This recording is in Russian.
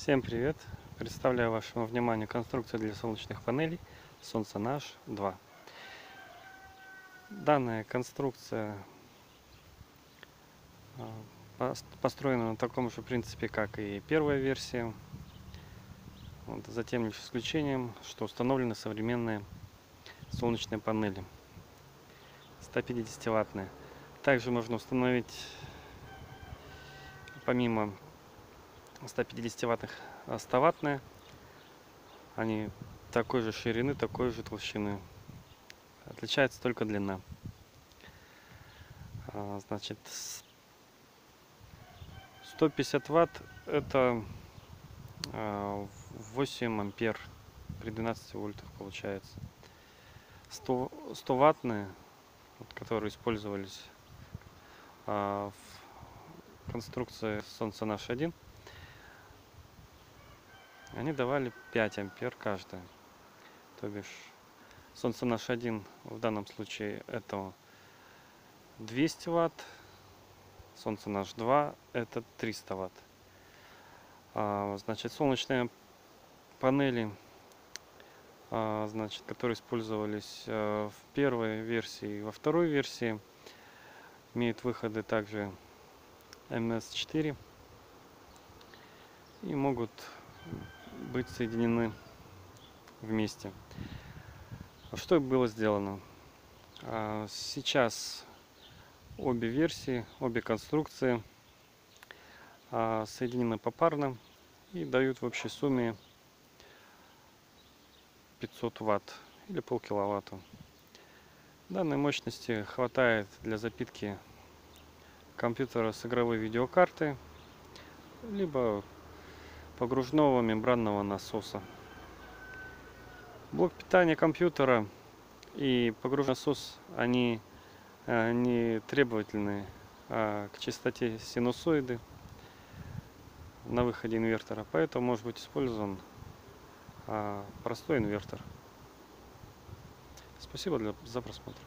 Всем привет! Представляю вашему вниманию конструкцию для солнечных панелей Солнценаш 2. Данная конструкция построена на таком же принципе, как и первая версия, за тем лишь исключением, что установлены современные солнечные панели 150-ваттные. Также можно установить помимо 150-ваттных 100-ваттные, они такой же ширины, такой же толщины, отличается только длина. Значит, 150 ватт это 8 ампер при 12 вольтах получается. 100-ваттные, которые использовались в конструкции Солнценаш 1, они давали 5 ампер каждая. То бишь Солнценаш 1 в данном случае это 200 ватт, Солнценаш 2 это 300 ватт. Значит, солнечные панели, значит, которые использовались в первой версии и во второй версии, имеют выходы также MS4 и могут быть соединены вместе. Что было сделано? Сейчас обе версии, обе конструкции соединены попарно и дают в общей сумме 500 ватт или полкиловатта. Данной мощности хватает для запитки компьютера с игровой видеокарты либо погружного мембранного насоса. Блок питания компьютера и погружной насос, они не требовательны к частоте синусоиды на выходе инвертора, поэтому может быть использован простой инвертор. Спасибо за просмотр.